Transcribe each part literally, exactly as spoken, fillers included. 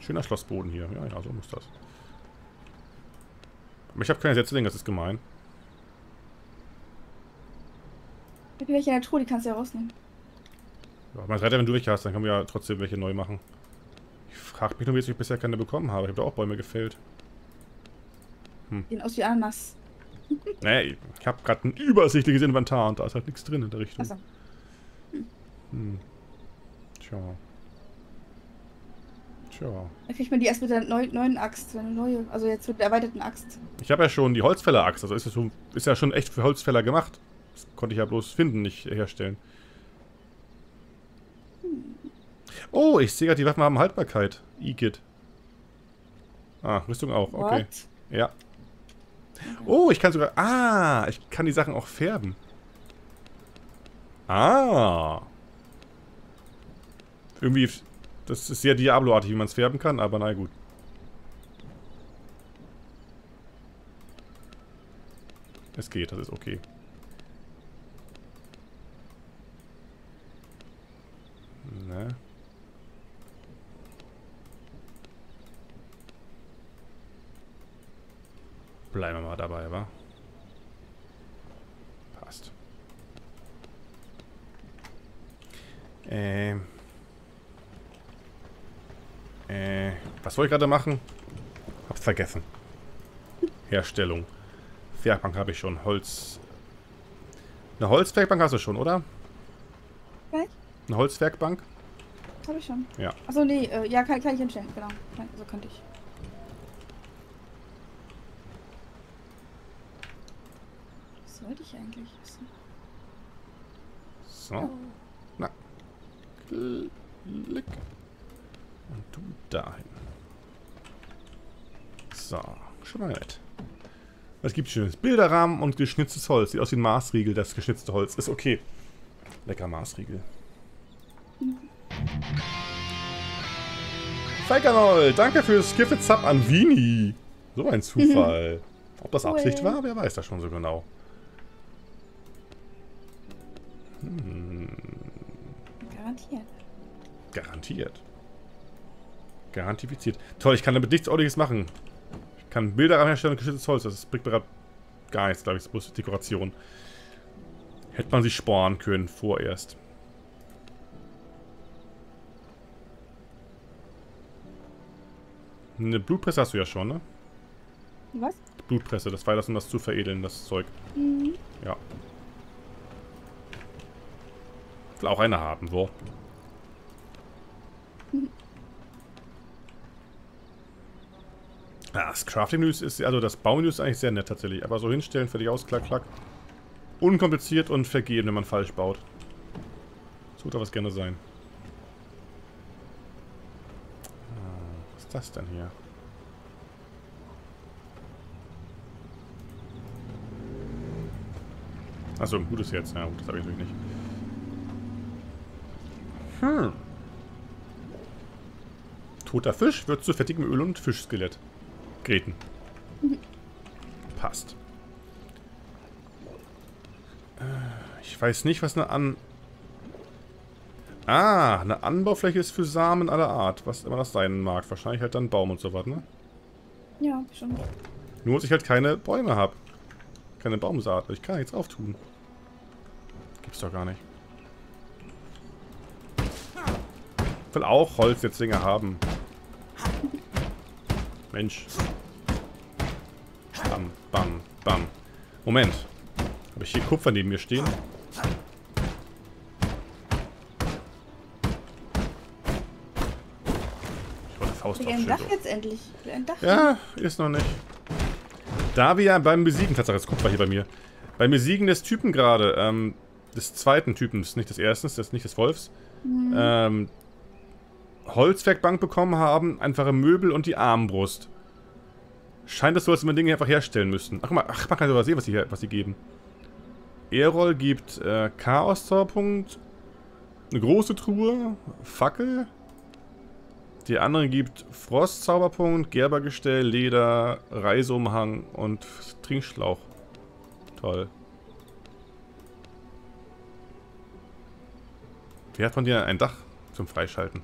Schöner Schlossboden hier. Ja, ja, so muss das. Aber ich habe keine Sätze, das ist gemein. Ich habe welche in der Truhe, die kannst du ja rausnehmen. Ja, mein Reiter, wenn du welche hast, dann können wir ja trotzdem welche neu machen. Ich frage mich nur, wie ich bisher keine bekommen habe. Ich habe da auch Bäume gefällt. Hm. Sehen aus wie Ananas. Nee, ich habe gerade ein übersichtliches Inventar und da ist halt nichts drin in der Richtung. Ach so. Hm. Hm. Tja. Tja. Dann kriegt man die erst mit der neu, neuen Axt, eine neue, also jetzt mit der erweiterten Axt. Ich habe ja schon die Holzfäller-Axt, also ist, das so, ist ja schon echt für Holzfäller gemacht. Das konnte ich ja bloß finden, nicht herstellen. Hm. Oh, ich sehe gerade, die Waffen haben Haltbarkeit. I G I T. Ah, Rüstung auch, okay. What? Ja. Oh, ich kann sogar... Ah, ich kann die Sachen auch färben. Ah. Irgendwie... Das ist sehr Diablo-artig, wie man es färben kann, aber na gut. Es geht, das ist okay. Ne? Bleiben wir mal dabei, wa? Passt. Ähm... Äh, was wollte ich gerade machen? Hab's vergessen. Herstellung. Werkbank habe ich schon. Holz. Eine Holzwerkbank hast du schon, oder? Was? Eine Holzwerkbank? Habe ich schon. Ja. Achso, nee, äh, ja, kann, kann ich hinstellen, genau. Also könnte ich. Was sollte ich eigentlich wissen? So. Oh. Na. Klick. Und du dahin. So, schon mal nett. Was gibt's Schönes? Bilderrahmen und geschnitztes Holz. Sieht aus wie ein Maßriegel, das geschnitzte Holz. Ist okay. Lecker Maßriegel. Mhm. Feikanol, danke fürs Gifted-Sub an Vini. So ein Zufall. Mhm. Ob das Absicht war, wer weiß das schon so genau. Hm. Garantiert. Garantiert. Garantifiziert. Toll, ich kann damit nichts Ordentliches machen. Ich kann Bilder herstellen und geschütztes Holz. Das bringt mir gerade gar nichts, glaube ich. Das ist bloß Dekoration. Hätte man sich sparen können, vorerst. Eine Blutpresse hast du ja schon, ne? Was? Blutpresse, das war das, um das zu veredeln, das Zeug. Mhm. Ja. Ich will auch eine haben, so. Mhm. Das Crafting-News ist, also das Bau-News ist eigentlich sehr nett tatsächlich, aber so hinstellen, fertig aus, klack, klack. Unkompliziert und vergeben, wenn man falsch baut. So darf es gerne sein. Hm, was ist das denn hier? Achso, ein gutes Herz, ja gut, das habe ich natürlich nicht. Hm. Toter Fisch wird zu fettigem Öl und Fischskelett. Gräten. Passt. Ich weiß nicht, was eine An... Ah, eine Anbaufläche ist für Samen aller Art, was immer das sein mag. Wahrscheinlich halt dann Baum und so was, ne? Ja, schon. Nur, dass ich halt keine Bäume habe. Keine Baumsaat. Ich kann nichts drauf tun. Gibt's doch gar nicht. Ich will auch Holz jetzt Dinge haben. Mensch. Bam, bam, bam. Moment. Habe ich hier Kupfer neben mir stehen? Ich wollte Faust draufschütteln. Wir haben ein Dach jetzt endlich. Ein Dach. Ja, ist noch nicht. Da wir ja beim Besiegen, Tatsache, jetzt Kupfer hier bei mir. Beim Besiegen des Typen gerade, ähm, des zweiten Typens, nicht des ersten, das nicht des Wolfs, mhm. ähm, Holzwerkbank bekommen haben, einfache Möbel und die Armbrust. Scheint das so, als wenn wir Dinge einfach herstellen müssten. Ach, guck mal, ach, man kann sogar sehen, was sie was sie geben. Erol gibt äh, Chaos-Zauberpunkt, eine große Truhe, Fackel. Die anderen gibt Frost-Zauberpunkt, Gerbergestell, Leder, Reiseumhang und Trinkschlauch. Toll. Wer hat von dir ein Dach zum Freischalten?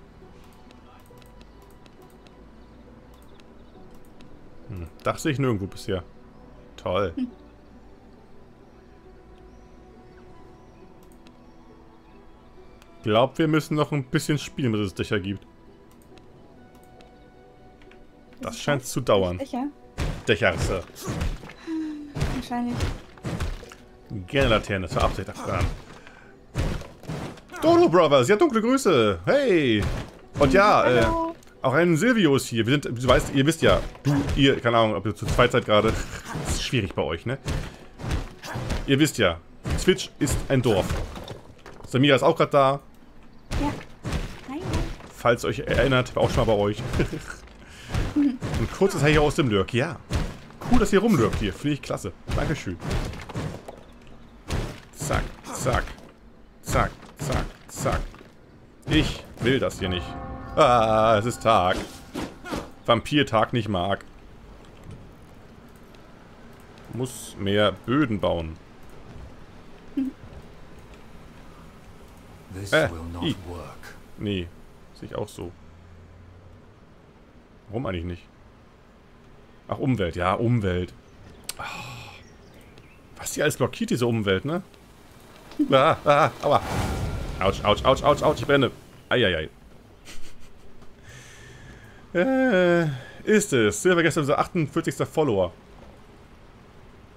Dach sehe ich nirgendwo bisher. Toll. Hm. Ich glaube, wir müssen noch ein bisschen spielen, bis es Dächer gibt. Das scheint zu dauern. Dächer? Dächerrisse. Hm, wahrscheinlich. Gerne Laterne, das war Absicht abgefahren. Dodo Brothers, ja, dunkle Grüße. Hey. Und ja, äh, auch ein Silvio ist hier. Wir sind, du weißt, ihr wisst ja, du, ihr, keine Ahnung, ob ihr zu zweit seid gerade. Das ist schwierig bei euch, ne? Ihr wisst ja, Twitch ist ein Dorf. Samira ist auch gerade da. Ja. Hi. Falls euch erinnert, auch schon mal bei euch. Ein kurzes Hey aus dem Lurk, ja. Cool, dass ihr rumlurkt hier. Finde ich klasse. Dankeschön. Zack, zack, zack, zack, zack. Ich will das hier nicht. Ah, es ist Tag. Vampirtag nicht mag. Muss mehr Böden bauen. Äh, I. Nee, sehe ich auch so. Warum eigentlich nicht? Ach, Umwelt, ja, Umwelt. Ach, was hier alles blockiert, diese Umwelt, ne? Ah, ah, aua. Autsch, autsch, autsch, autsch, autsch, ich brenne. Eieiei. Äh, ist es. Silver gestern unser achtundvierzigster Follower.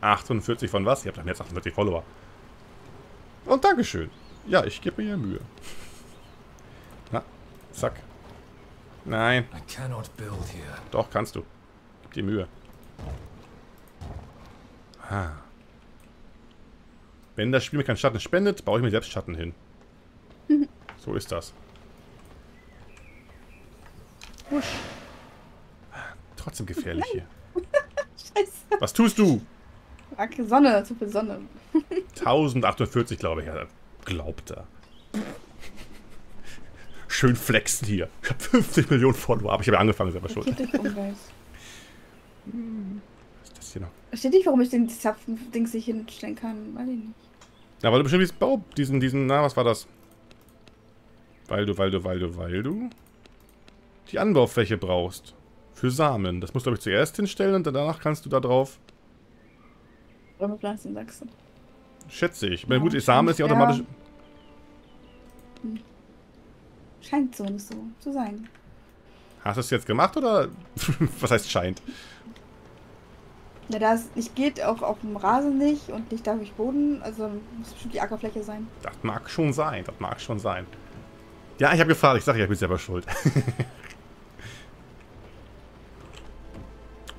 achtundvierzig von was? Ihr habt doch jetzt achtundvierzig Follower. Und Dankeschön. Ja, ich gebe mir ja Mühe. Na, zack. Nein. Doch, kannst du. Gib dir Mühe. Ah. Wenn das Spiel mir keinen Schatten spendet, baue ich mir selbst Schatten hin. So ist das. Husch. Trotzdem gefährlich hier. Scheiße. Was tust du? Sonne, zu viel Sonne. eintausendachthundertvierzig, glaube ich. Glaubt er. Schön flexen hier. Ich habe fünfzig Millionen Follower, aber ich habe ja angefangen selber schon. Was ist das hier noch? Verstehe nicht, warum ich den Zapfen-Dings nicht hinstellen kann. Weiß ich nicht. Ja, weil du bestimmt diesen Bau, diesen, diesen, na, was war das? Weil du, weil du, weil du, weil du die Anbaufläche brauchst. Für Samen. Das musst du, glaube ich, zuerst hinstellen und danach kannst du da drauf. Oder mit Pflanzen wachsen. Schätze ich. Meine ja, gute Samen ist ja automatisch. Ja. Scheint so nicht so zu sein. Hast du es jetzt gemacht oder was heißt scheint? Na, da es nicht geht, auch auf dem Rasen nicht und nicht darf ich Boden, also muss bestimmt die Ackerfläche sein. Das mag schon sein, das mag schon sein. Ja, ich habe gefragt, ich sage ja, ich bin selber schuld.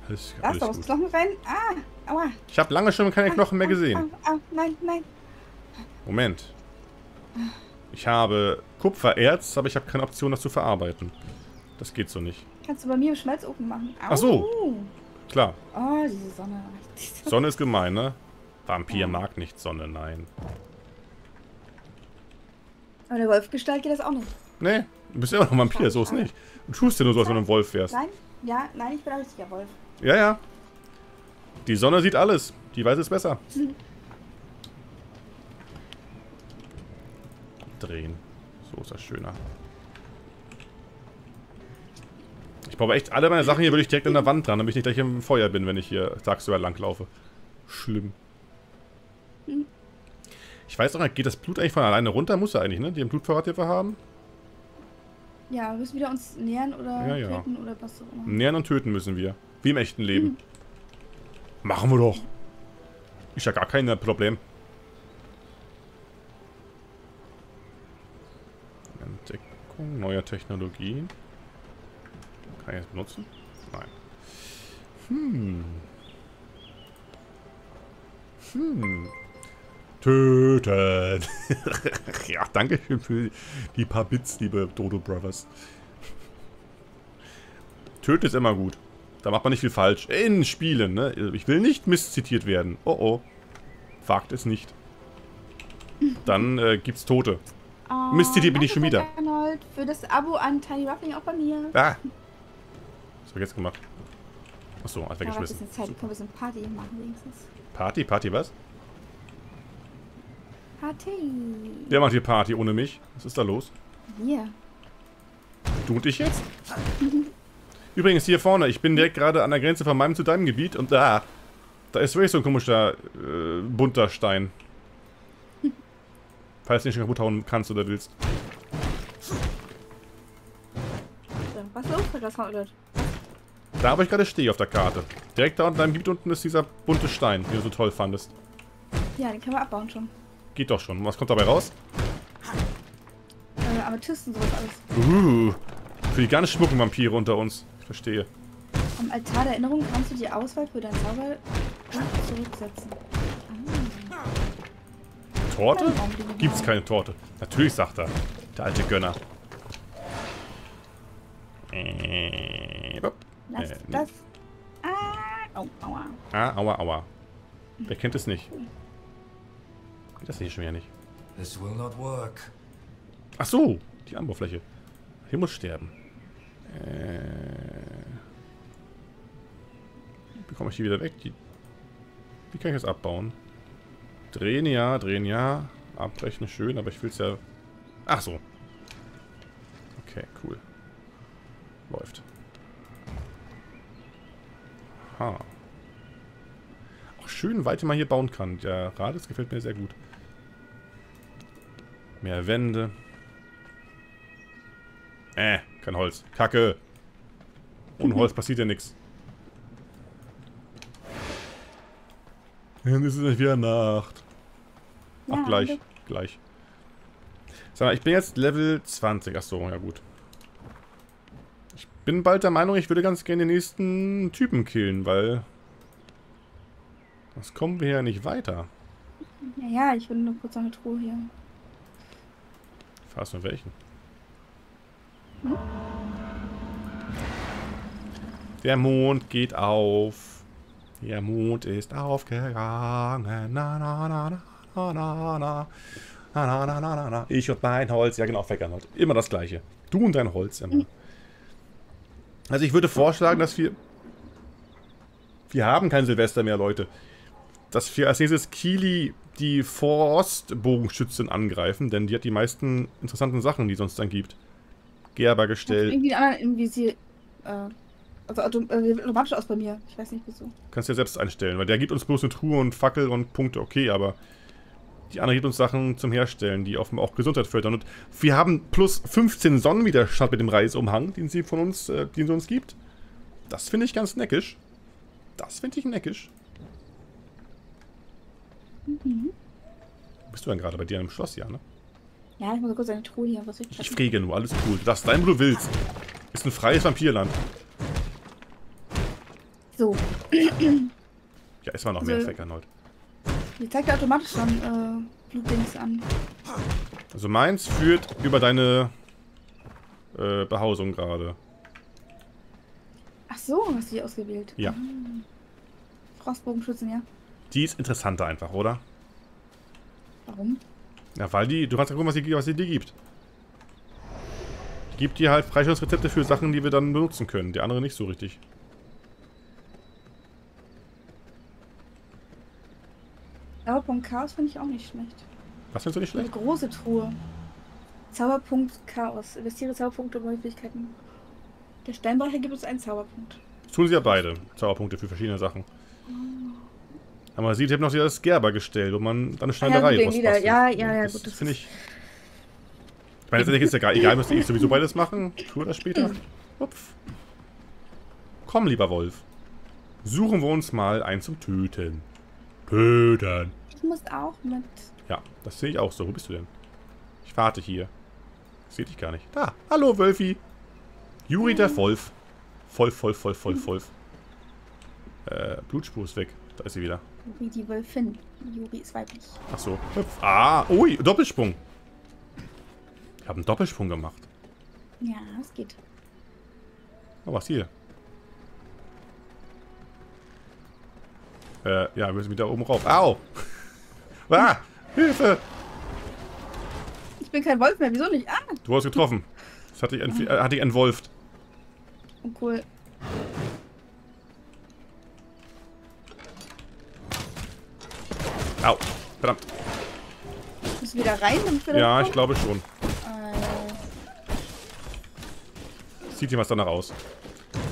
Alles, da ist doch was Knochen rein. Ah, aua. Ich habe lange schon keine ah, Knochen mehr ah, gesehen. Ah, ah, nein, nein. Moment. Ich habe Kupfererz, aber ich habe keine Option, das zu verarbeiten. Das geht so nicht. Kannst du bei mir im Schmelzofen machen. Au. Ach so. Klar. Oh, diese Sonne. Diese Sonne ist gemein, ne? Vampir ja. Mag nicht Sonne, nein. Aber der Wolfgestalt geht das auch nicht. Nee, du bist ja immer noch Vampir, so ist nicht. Du tust dir nur so, als wenn du ein Wolf wärst. Nein, ja, nein, ich bin auch richtiger Wolf. Ja, ja. Die Sonne sieht alles. Die weiß es besser. Hm. Drehen. So ist das schöner. Ich brauche echt alle meine Sachen hier, würde ich direkt an der Wand dran, damit ich nicht gleich im Feuer bin, wenn ich hier tagsüber lang laufe. Schlimm. Hm. Ich weiß auch nicht, geht das Blut eigentlich von alleine runter? Muss er eigentlich, ne? Die im Blutverrat hier haben? Ja, wir müssen wieder uns nähern oder ja, ja. töten oder was auch immer. Nähern und töten müssen wir. Wie im echten Leben. Hm. Machen wir doch. Ist ja gar kein Problem. Entdeckung neuer Technologien. Kann ich das benutzen? Nein. Hm. Hm. Töten. Ja, danke für die paar Bits, liebe Dodo Brothers. Töten ist immer gut. Da macht man nicht viel falsch. In Spielen, ne? Ich will nicht misszitiert werden. Oh oh. Wagt es nicht. Dann äh, gibt's Tote. Oh, misszitiert bin ich schon wieder. Arnold, für das Abo an Tiny Ruffling auch bei mir. Ah. Was habe ich jetzt gemacht? Achso, alles weggeschmissen. Ich kann ein bisschen Party machen wenigstens. Party? Party was? Party. Wer macht hier Party ohne mich? Was ist da los? Wir. Du und ich jetzt? Übrigens hier vorne, ich bin direkt gerade an der Grenze von meinem zu deinem Gebiet und da, da ist wirklich so ein komischer, äh, bunter Stein. Falls du nicht kaputt hauen kannst oder willst. Was ist das? Da habe ich gerade stehe auf der Karte. Direkt da unten deinem Gebiet unten ist dieser bunte Stein, den du so toll fandest. Ja, den können wir abbauen schon. Geht doch schon. Was kommt dabei raus? Äh, Amethyst und sowas alles. Uh, für die gar nicht schmucken Vampire unter uns. Ich verstehe. Am Altar der Erinnerung kannst du die Auswahl für deinen Zauber zurücksetzen. Ah. Torte? Gibt's keine Torte. Natürlich sagt er. Der alte Gönner. Äh, Lass äh, das. Ah, au, aua. Ah, aua, aua. Wer kennt es nicht? Das sehe ich schon wieder nicht. This will not work. Ach so, die Anbaufläche. Hier muss sterben. Äh, bekomme ich die wieder weg? Die, wie kann ich das abbauen? Drehen ja, drehen ja. Abbrechen ist schön, aber ich will es ja... Ach so. Okay, cool. Läuft. Ha. Auch schön, weit man hier bauen kann. Der Radius gefällt mir sehr gut. Mehr Wände. Äh, kein Holz. Kacke. Ohne Holz passiert ja nichts. Dann ist es nicht wieder Nacht. Ach, ja, gleich. Bitte. Gleich. Sag mal, ich bin jetzt Level zwanzig. Achso, ja gut. Ich bin bald der Meinung, ich würde ganz gerne den nächsten Typen killen, weil... sonst kommen wir ja nicht weiter. Ja, ja, ich bin nur kurz an der Truhe hier. Ich weiß nur welchen. Hm? Der Mond geht auf. Der Mond ist aufgegangen. Na, na, na, na, na, na, na, na, na, na, na. Ich und mein Holz. Ja, genau, vergangen. Immer das Gleiche. Du und dein Holz immer. Also ich würde vorschlagen, dass wir... Wir haben kein Silvester mehr, Leute. Dass wir als nächstes Kili, die Forstbogenschützin, angreifen. Denn die hat die meisten interessanten Sachen, die es sonst dann gibt. Gerber gestellt. Irgendwie anderen irgendwie sie... Äh Also automatisch aus bei mir. Ich weiß nicht wieso. Kannst du ja selbst einstellen, weil der gibt uns bloß eine Truhe und Fackel und Punkte, okay, aber die andere gibt uns Sachen zum Herstellen, die offenbar auch Gesundheit fördern. Und wir haben plus fünfzehn Sonnenwiderstand mit dem Reisumhang, den sie von uns, äh, den sie uns gibt. Das finde ich ganz neckisch. Das finde ich neckisch. Mhm. Bist du denn gerade bei dir im Schloss, ja, ne? Ja, ich muss kurz eine Truhe hier. Was ich ich frage nur, alles cool. Du darfst sein, wo du willst. Ist ein freies Vampirland. So. Ja, ist mal noch also, mehr Fäckern heute. Die zeigt ja automatisch dann äh, Blutdings an. Also meins führt über deine äh, Behausung gerade. Ach so, hast du die ausgewählt? Ja. Mhm. Frostbogenschützen, ja. Die ist interessanter einfach, oder? Warum? Ja, weil die, du kannst ja gucken, was sie was die dir gibt. Die gibt dir halt Freischaltungsrezepte für Sachen, die wir dann benutzen können. Die andere nicht so richtig. Zauberpunkt Chaos finde ich auch nicht schlecht. Was findest du nicht schlecht? Eine große Truhe. Zauberpunkt Chaos. Investiere Zauberpunkte und Möglichkeiten. Der Steinbrecher gibt uns einen Zauberpunkt. Das tun sie ja beide. Zauberpunkte für verschiedene Sachen. Mhm. Aber man sieht, ich habe noch das Gerber gestellt, wo man dann eine Schneiderei ja, gut, ja, ja, ja, das gut. Das finde ich... Ich meine, letztendlich ist ja egal. Egal, müsste ich sowieso beides machen. Tue das später. Upf. Komm, lieber Wolf. Suchen wir uns mal einen zum Töten. Töten. Du musst auch mit. Ja, das sehe ich auch so. Wo bist du denn? Ich warte hier. Ich sehe dich gar nicht. Da. Hallo, Wölfi. Juri, der Wolf. Voll, voll, voll, voll, voll. Äh, Blutspur ist weg. Da ist sie wieder. Juri, die Wölfin. Juri ist weiblich. Ach so. Hüpf. Ah, ui, Doppelsprung. Ich habe einen Doppelsprung gemacht. Ja, es geht. Oh, was hier? Äh, ja, wir müssen wieder oben rauf. Au! Ah! Hilfe! Ich bin kein Wolf mehr, wieso nicht? Ah! Du hast getroffen. Das hatte ich, entf äh, hatte ich entwolft. Oh, cool. Au! Verdammt! Bist du wieder rein? Damit wir ja, kommen? Ich glaube schon. Äh. Sieht jemand danach aus.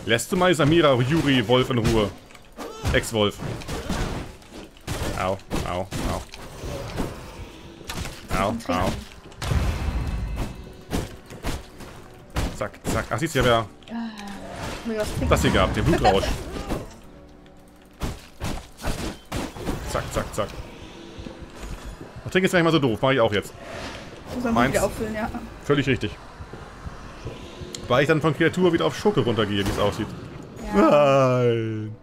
Lässt du mal Samira Yuri Wolf in Ruhe. Ex-Wolf. Au, au, au. Au, au. Zack, zack. Ach, siehst du, ich habe ja das hier gehabt, den Blutrausch. Zack, zack, zack. Das Ding ist ja nicht mal so doof, mache ich auch jetzt. So meins, wieder auffüllen, ja. Völlig richtig. Weil ich dann von Kreatur wieder auf Schurke runtergehe, wie es aussieht. Ja. Nein!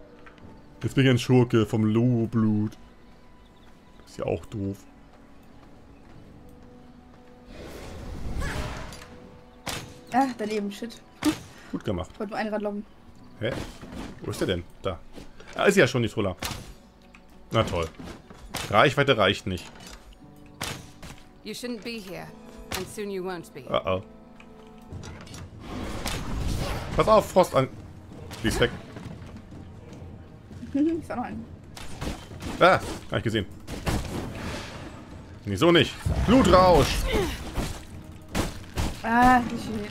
Jetzt bin ich ein Schurke vom Lohblut. Ist ja auch doof. Ah, daneben, shit. Gut gemacht. Ich wollte nur einen ranloggen. Hä? Wo ist der denn? Da. Ah, ist ja schon die Troller. Na toll. Reichweite reicht nicht. You shouldn't be here. And soon you won't be. Uh oh. Pass auf, Frost an. Die ist weg. Ist auch noch ein. Ah, hab ich gesehen. Wieso nicht? Blutrausch! Ah, die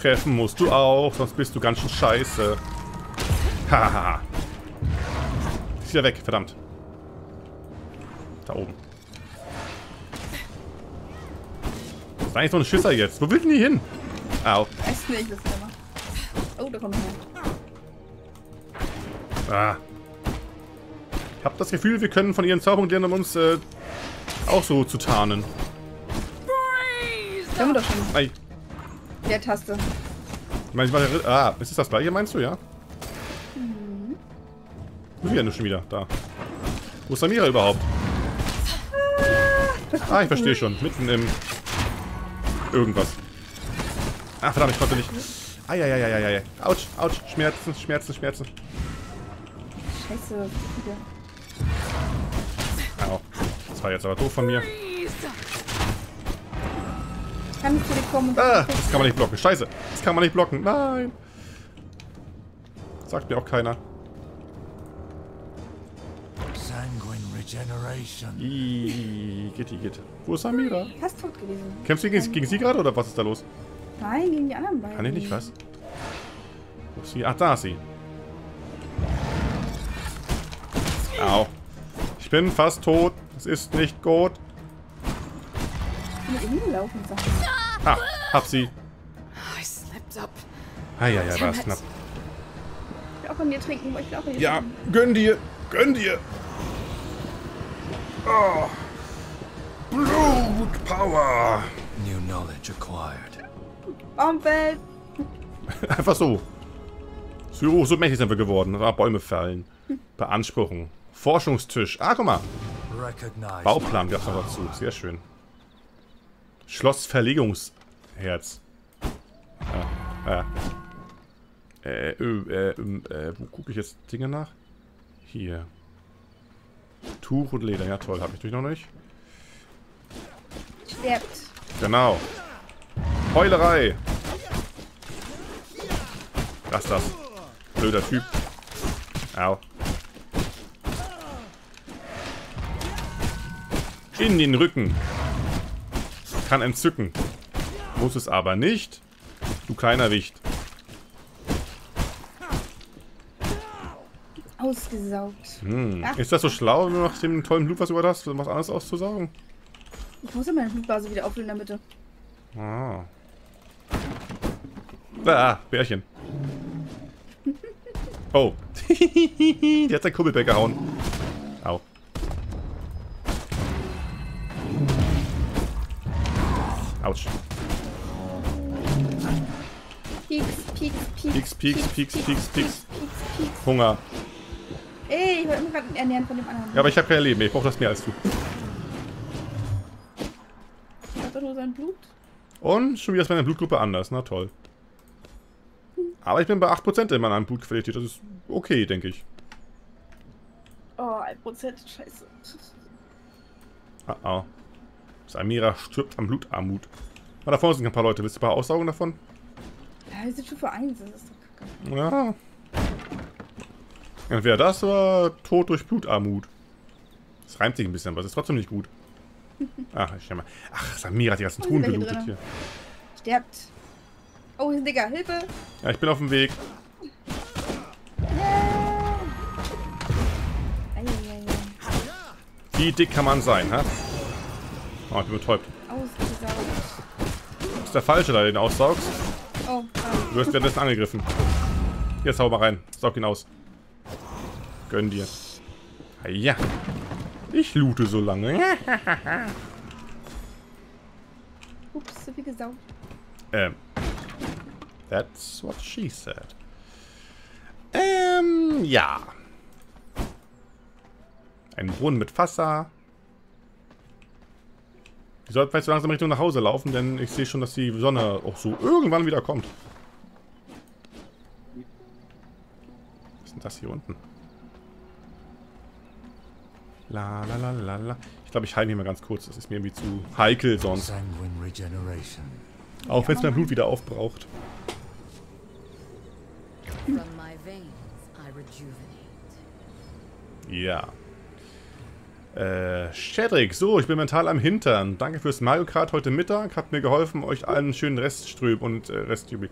Treffen musst du auch, sonst bist du ganz schön scheiße. Haha. Ist wieder weg, verdammt. Da oben. Das ist eigentlich so ein Schisser jetzt. Wo will denn die hin? Au. Weiß nicht, was der macht. Oh, da kommt er. Ah. Ich hab das Gefühl, wir können von ihren Zauberungen lernen, um uns äh, auch so zu tarnen. Können wir doch schon. Ei. Der Taste. Ich meine, ich meine, ah, ist das das gleiche, meinst du, ja? Mhm. Wo ist die denn schon wieder? Da. Wo ist Samira überhaupt? Ah, ich verstehe schon. Mitten im... Irgendwas. Ah, verdammt, ich konnte nicht. Ai, ai, ai, ai, ai. Autsch, autsch. Schmerzen, Schmerzen, Schmerzen. Scheiße. Au. Das war jetzt aber doof von mir. Kann ich zu dir kommen? Ah, das kann man nicht blocken. Scheiße. Das kann man nicht blocken. Nein. Sagt mir auch keiner. Iiii, Gitti, Gitti. Wo ist Samira? Fast tot gewesen. Kämpfst du gegen, gegen sie gerade oder was ist da los? Nein, gegen die anderen beiden. Kann ich nicht, was? Wo ist sie? Ach, da ist sie. Au. Ich bin fast tot. Es ist nicht gut. Ich bin hingelaufen, sag ich. Ah, hab sie. Ich slipped up. Ah, ja, ja, war es knapp. Ich will auch von dir trinken, ich will auch von dir ja, trinken. Ja, gönn dir. Gönn dir. Oh. Blood Power! New knowledge acquired. Umfeld! Einfach so. So, so mächtig sind wir geworden. Ah, Bäume fällen. Beanspruchung. Forschungstisch. Ah, guck mal. Bauplan gab es noch dazu. Sehr schön. Schlossverlegungsherz. Ah, ah. Äh, äh, äh, äh, wo gucke ich jetzt Dinge nach? Hier. Tuch und Leder, ja toll, hab ich durch noch nicht. Stirbt. Genau. Heulerei. Lass das. Blöder Typ. Au. In den Rücken. Kann entzücken. Muss es aber nicht. Du kleiner Wicht. Ausgesaugt. Hm. Ach, ist das so schlau, wenn du nach dem tollen Blut was über das, was anderes auszusaugen? Ich muss ja meine Blutblase wieder auffüllen in der Mitte. Ah. Ah, Bärchen. Oh. Die hat sein Kuppelbeck gehauen. Au. Autsch. Pieks, pieks, pieks, pieks, pieks, pieks, pieks, pieks. Hunger. Ey, ich wollte mich gerade ernähren von dem anderen. Ja, aber ich habe kein Leben mehr. Ich brauche das mehr als du. Ich hab doch nur sein Blut. Und schon wieder ist meine Blutgruppe anders. Na toll. Hm. Aber ich bin bei acht Prozent in meiner Blutqualität. Das ist okay, denke ich. Oh, ein Prozent. Scheiße. Ah, oh, oh. Samira stirbt an Blutarmut. Mal da vorne sind ein paar Leute. Willst du ein paar Aussaugen davon? Ja, wir sind schon für eins. Das ist doch kacke. Ja. Entweder das oder Tod durch Blutarmut. Das reimt sich ein bisschen, aber es ist trotzdem nicht gut. Ach, ich schau mal. Ach, Samira hat die ganzen Truhen gelootet hier. Stirbt. Oh, Digga, Hilfe! Ja, ich bin auf dem Weg. Yeah. Wie dick kann man sein, hä? Oh, ich bin betäubt. Das ist der Falsche, da den aussaugst. Oh, du wirst währenddessen angegriffen. Jetzt hau mal rein. Saug ihn aus. Gönn dir. Ja. Ich loote so lange. Ups, so viel gesaugt. Ähm. That's what she said. Ähm, ja. Ein Brunnen mit Wasser. Die sollten vielleicht so langsam Richtung nach Hause laufen, denn ich sehe schon, dass die Sonne auch so irgendwann wieder kommt. Was ist denn das hier unten? La la la la la. Ich glaube, ich heile mich mal ganz kurz. Das ist mir irgendwie zu heikel sonst. Auch wenn es mein Blut wieder aufbraucht. Ja. Äh, Shedrick, so, ich bin mental am Hintern. Danke fürs Mario Kart heute Mittag. Hat mir geholfen, euch allen einen schönen Restström und äh, Restjubi.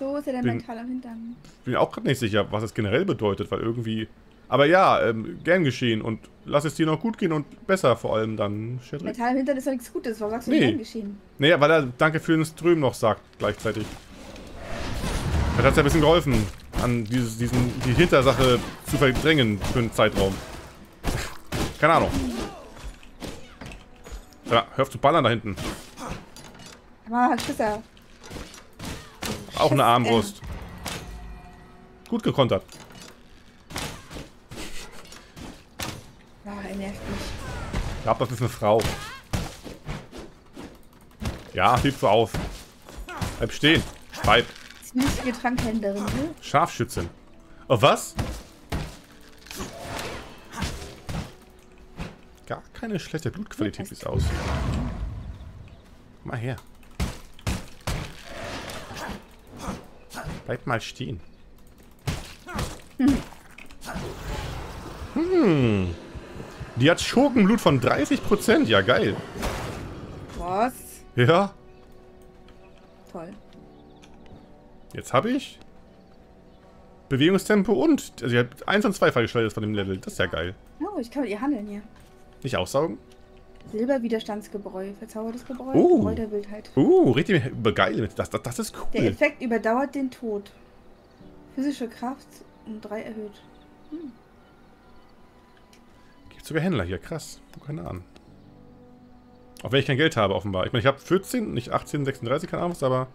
So ist er denn bin, mental am Hintern. Ich bin auch gerade nicht sicher, was es generell bedeutet, weil irgendwie... Aber ja, ähm, gern geschehen und lass es dir noch gut gehen und besser vor allem dann, Shedrick. Mental am Hintern ist doch nichts Gutes, warum sagst du nee. Gern geschehen? Naja, weil er Danke für den Ström noch sagt gleichzeitig. Das hat ja ein bisschen geholfen, an dieses, diesen, die Hintersache zu verdrängen für einen Zeitraum. Keine Ahnung. Ja, hör auf zu ballern da hinten. Ah, Schisser. Auch eine Armbrust. Äh. Gut gekontert. Ah, er nervt mich. Ich glaube, das ist eine Frau. Ja, hilft so auf. Bleib stehen. Bleib. Das ist nicht die Trankhändlerin, ne? Scharfschützin. Oh, was? Gar keine schlechte Blutqualität, wie es aussieht. Komm mal her. Bleib mal stehen. Hm. Hm. Die hat Schurkenblut von dreißig Prozent. Ja, geil. Was? Ja. Toll. Jetzt habe ich Bewegungstempo und... Also ich habe eins und zwei freigeschaltet von dem Level. Das ist ja geil. Oh, ich kann mit ihr handeln hier. Nicht aussaugen? Silberwiderstandsgebräu, verzaubertes Gebräu, uh. Gebräu der Wildheit. Uh, richtig geil. Das, das, das ist cool. Der Effekt überdauert den Tod. Physische Kraft um drei erhöht. Hm. Gibt sogar Händler hier, krass. Keine Ahnung. Auch wenn ich kein Geld habe, offenbar. Ich meine, ich habe vierzehn, nicht achtzehn, sechsunddreißig, keine Ahnung was, aber...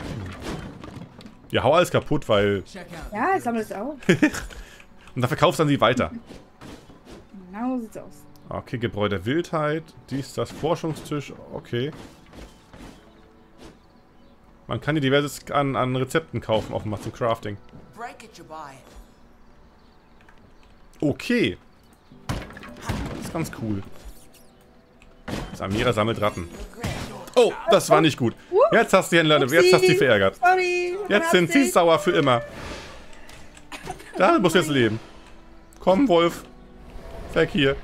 Hm. Ja, hau alles kaputt, weil... Ja, ich sammle es auf. Und dann verkaufst dann sie weiter. Genau sieht's aus. Okay, Gebräu der Wildheit. Dies, das Forschungstisch. Okay. Man kann hier diverses an, an Rezepten kaufen, offenbar zum Crafting. Okay. Das ist ganz cool. Samira sammelt Ratten. Oh, das war nicht gut. Jetzt hast du die Händler, jetzt hast du die verärgert. Jetzt sind sie sauer für immer. Da musst du jetzt leben. Komm, Wolf. Weg hier.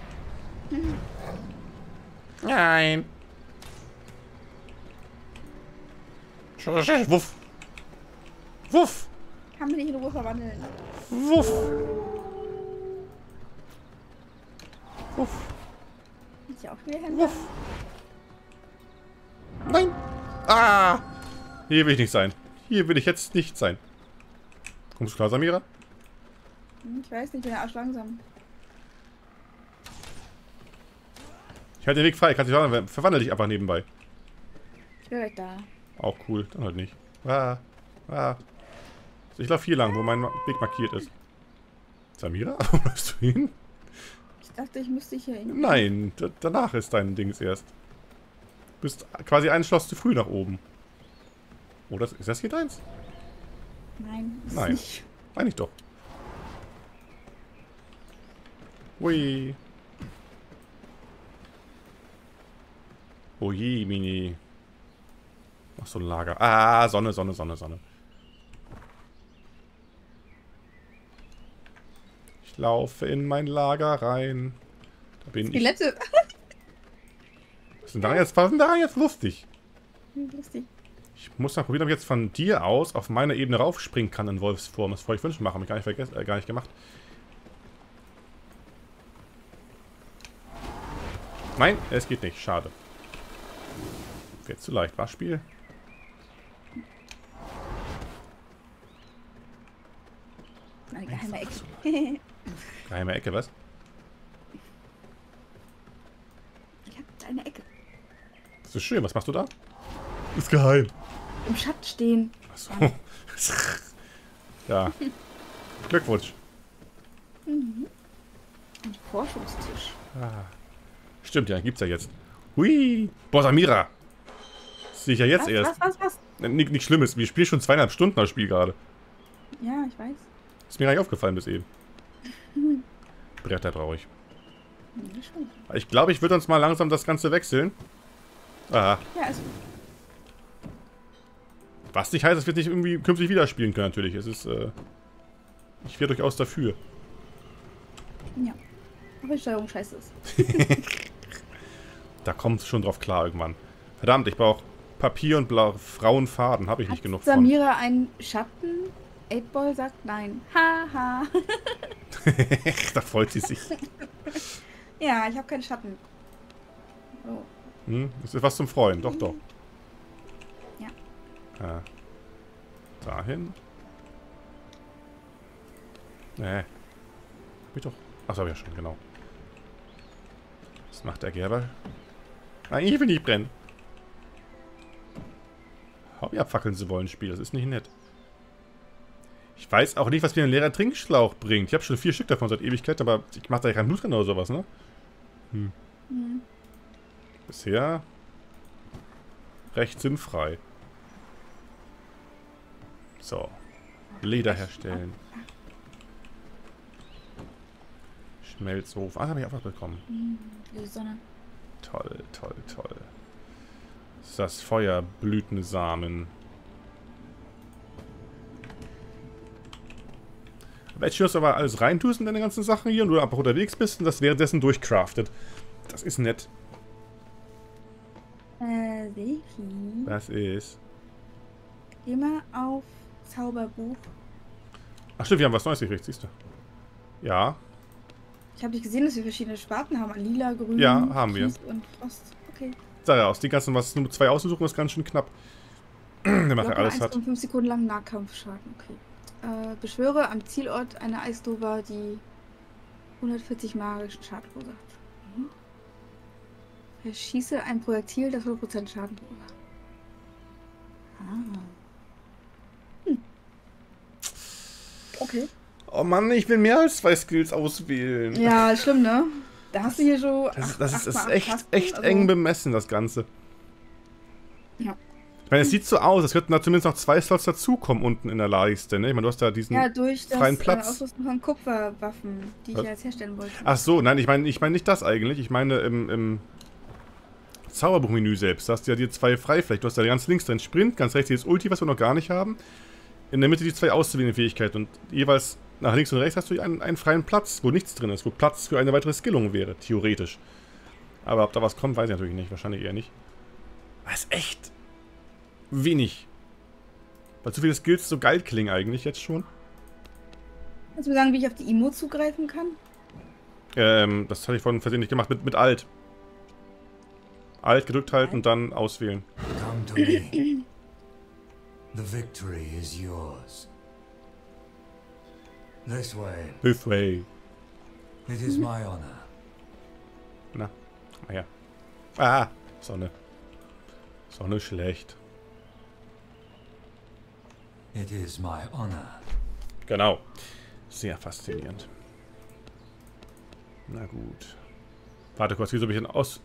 Nein. Wuff. Wuff. Kann man nicht in Ruhe verwandeln. Wuff. Wuff. Ist ja auch wieder Händler. Wuff. Nein. Ah. Hier will ich nicht sein. Hier will ich jetzt nicht sein. Kommst du klar, Samira? Ich weiß nicht, ich bin ja arsch langsam. Ich halte den Weg frei, kannst dich verwandeln, verwandle dich einfach nebenbei. Ich bin gleich da. Auch cool, dann halt nicht. Ah, ah. Ich laufe hier lang, wo mein Weg markiert ist. Samira, wo läufst du hin? Ich dachte, ich müsste hier hin. Nein, danach ist dein Dings erst. Du bist quasi ein Schloss zu früh nach oben. Oh, das, ist das hier deins? Nein, ist Nein. nicht. Meine ich doch. Hui. Oh je, Mini. Ach, so ein Lager. Ah, Sonne, Sonne, Sonne, Sonne. Ich laufe in mein Lager rein. Da bin Skelette. Ich. Was ist denn da jetzt? Was ist denn da jetzt lustig? Lustig. Ich muss mal probieren, ob ich jetzt von dir aus auf meine Ebene raufspringen kann in Wolfsform. Das wollte ich wünschen machen, habe ich gar nicht vergessen, äh, gar nicht gemacht. Nein, es geht nicht. Schade. Wird zu leicht, war Spiel. Eine geheime Ecke. Geheime Ecke, was? Ich hab eine Ecke. Das ist schön, was machst du da? Ist geheim. Im Schatten stehen. Achso. Ja. Glückwunsch. Mhm. Ein Forschungstisch. Ah. Stimmt, ja, gibt's ja jetzt. Hui! Boah, Samira! Das sehe ich ja jetzt was, erst. Was, was, was? Nicht, nicht Schlimmes. Wir spielen schon zweieinhalb Stunden das Spiel gerade. Ja, ich weiß. Ist mir gar nicht aufgefallen bis eben. Bretter brauche ich. Nee, schon. Ich glaube, ich würde uns mal langsam das Ganze wechseln. Aha. Ja, also. Was nicht heißt, dass wir nicht irgendwie künftig wieder spielen können, natürlich. Es ist, äh, ich wäre durchaus dafür. Ja. Aber die Steuerung scheiße ist. Da kommt es schon drauf klar irgendwann. Verdammt, ich brauche Papier und blauen Frauenfaden. Habe ich nicht Hat genug von. Samira einen Schatten? Eightball sagt nein. Haha. Ha. Da freut sie sich. Ja, ich habe keinen Schatten. Oh. Hm, das ist was zum Freuen. Doch, doch. Ja. Ah. Dahin. Nee. Hab ich doch. Ach, das habe ich ja schon, genau. Was macht der Gerber? Nein, ich will nicht brennen. Hobby abfackeln zu wollen, Spiel. Das ist nicht nett. Ich weiß auch nicht, was mir ein leerer Trinkschlauch bringt. Ich habe schon vier Stück davon seit Ewigkeit, aber ich mache da kein Blut drin oder sowas, ne? Hm. Mhm. Bisher recht sinnfrei. So. Leder herstellen. Schmelzofen. Ah, habe ich auch was bekommen. Mhm, die Sonne. Toll, toll, toll. Das ist das Feuerblütensamen. Aber jetzt schürst du aber alles reintust in deine ganzen Sachen hier und du einfach unterwegs bist und das währenddessen durchcraftet. Das ist nett. Äh, Sechi. Was ist? Geh mal auf Zauberbuch. Ach stimmt, wir haben was Neues gekriegt, siehst du. Ja. Ich habe nicht gesehen, dass wir verschiedene Sparten haben. Lila, Grün, ja, haben wir. Und Frost. Okay. Sag ja, aus den ganzen, was nur zwei aussuchen, ist ganz schön knapp. Wenn man ja alles hat. fünf Sekunden lang Nahkampfschaden, okay. Äh, beschwöre am Zielort eine Eisdober, die hundertvierzig magischen Schaden verursacht. Mhm. Verschieße ein Projektil, das hundert Prozent Schaden verursacht. Ah. Hm. Okay. Oh Mann, ich will mehr als zwei Skills auswählen. Ja, schlimm, ne? Da hast du hier so. Das, acht, das ist, das ist echt, Tasten, echt also eng bemessen, das Ganze. Ja. Ich meine, es sieht so aus, es könnten da zumindest noch zwei Slots dazukommen unten in der Leiste, ne? Ich meine, du hast da diesen freien Platz. Ja, durch das freien Platz. Äh, Ausrüsten von Kupferwaffen, die Was? ich ja jetzt herstellen wollte. Ach so, nein, ich meine ich meine nicht das eigentlich. Ich meine im, im Zauberbuchmenü selbst. Da hast du ja die zwei frei. Vielleicht du hast da ganz links drin Sprint, ganz rechts dieses Ulti, was wir noch gar nicht haben. In der Mitte die zwei auszuwählenden Fähigkeiten. Und jeweils nach links und rechts hast du einen, einen freien Platz, wo nichts drin ist, wo Platz für eine weitere Skillung wäre, theoretisch. Aber ob da was kommt, weiß ich natürlich nicht. Wahrscheinlich eher nicht. Was echt? Wenig. Weil zu viele Skills so geil klingen eigentlich jetzt schon. Kannst du mir sagen, wie ich auf die Emo zugreifen kann? Ähm, das hatte ich vorhin versehentlich gemacht. Mit, mit Alt. Alt gedrückt halten und dann auswählen. Come to me. The victory is yours. This way. This way. It is my honor. Na, ah ja. Ah, Sonne. Sonne schlecht. It is my honor. Genau. Sehr faszinierend. Na gut. Warte kurz, wieso bin ich denn aus...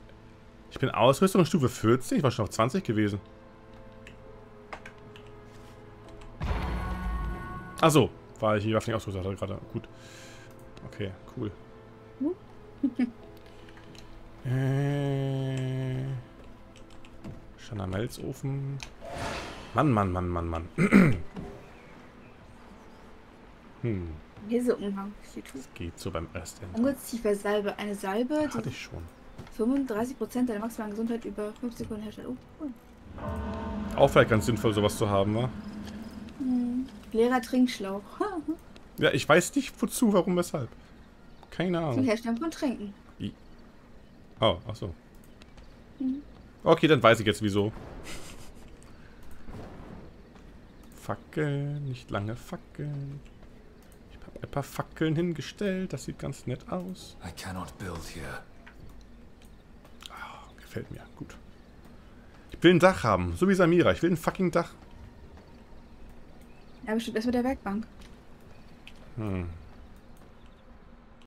Ich bin Ausrüstungsstufe vierzig, ich war schon auf zwanzig gewesen. Ach so, war ich die Waffe nicht ausgerüstet hatte gerade. Gut. Okay, cool. äh... Schanamelsofen... Mann, Mann, Mann, Mann, Mann. Hm. Leseumhang. Das geht so beim ersten. Ungeziefer Salbe. Eine Salbe, die hatte ich schon. fünfunddreißig Prozent deiner maximalen Gesundheit über fünf Sekunden herstellt. Oh, cool. Auch vielleicht ganz sinnvoll, sowas zu haben, wa? Hm. Leerer Trinkschlauch. Ja, ich weiß nicht wozu, warum, weshalb. Keine Ahnung. Zum Herstellen von Trinken. I oh, ach so. Hm. Okay, dann weiß ich jetzt wieso. Fackeln, nicht lange Fackeln. Ich habe ein paar Fackeln hingestellt, das sieht ganz nett aus. I cannot build here. Oh, gefällt mir, gut. Ich will ein Dach haben, so wie Samira. Ich will ein fucking Dach. Ja, bestimmt erst mit der Werkbank. Hm.